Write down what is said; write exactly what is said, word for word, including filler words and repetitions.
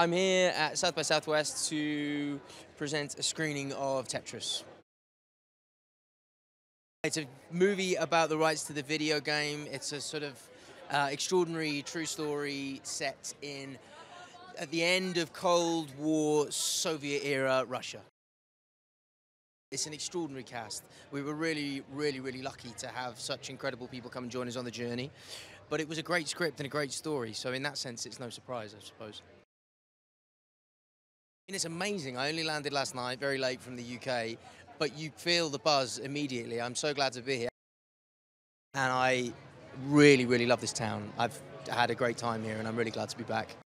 I'm here at South by Southwest to present a screening of Tetris. It's a movie about the rights to the video game. It's a sort of uh, extraordinary true story set in at the end of Cold War Soviet era Russia. It's an extraordinary cast. We were really, really, really lucky to have such incredible people come and join us on the journey. But it was a great script and a great story, so in that sense it's no surprise, I suppose. And it's amazing. I only landed last night, very late from the U K, but you feel the buzz immediately. I'm so glad to be here. And I really, really love this town. I've had a great time here and I'm really glad to be back.